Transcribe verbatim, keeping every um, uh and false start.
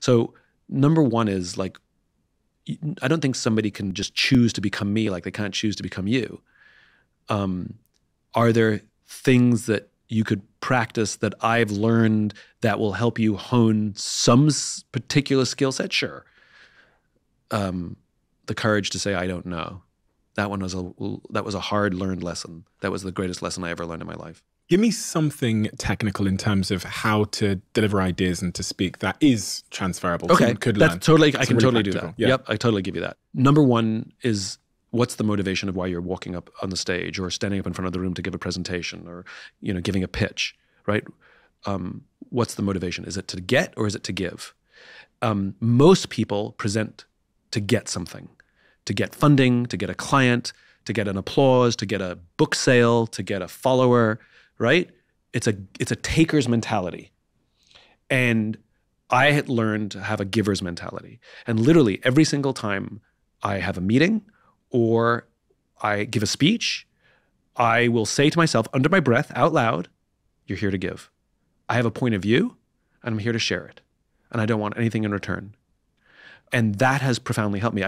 So number one is like, I don't think somebody can just choose to become me like they can't choose to become you. Um, are there things that you could practice that I've learned that will help you hone some particular skill set? Sure. Um, the courage to say, I don't know. That one was a, that was a hard learned lesson. That was the greatest lesson I ever learned in my life. Give me something technical in terms of how to deliver ideas and to speak that is transferable. Okay, could learn. That's totally, I can really totally practical. do that. Yeah. Yep, I totally give you that. Number one is, what's the motivation of why you're walking up on the stage or standing up in front of the room to give a presentation or, you know, giving a pitch, right? Um, what's the motivation? Is it to get or is it to give? Um, most people present to get something, to get funding, to get a client, to get an applause, to get a book sale, to get a follower, right? It's a, it's a taker's mentality. And I had learned to have a giver's mentality. And literally every single time I have a meeting or I give a speech, I will say to myself under my breath out loud, you're here to give. I have a point of view and I'm here to share it. And I don't want anything in return. And that has profoundly helped me.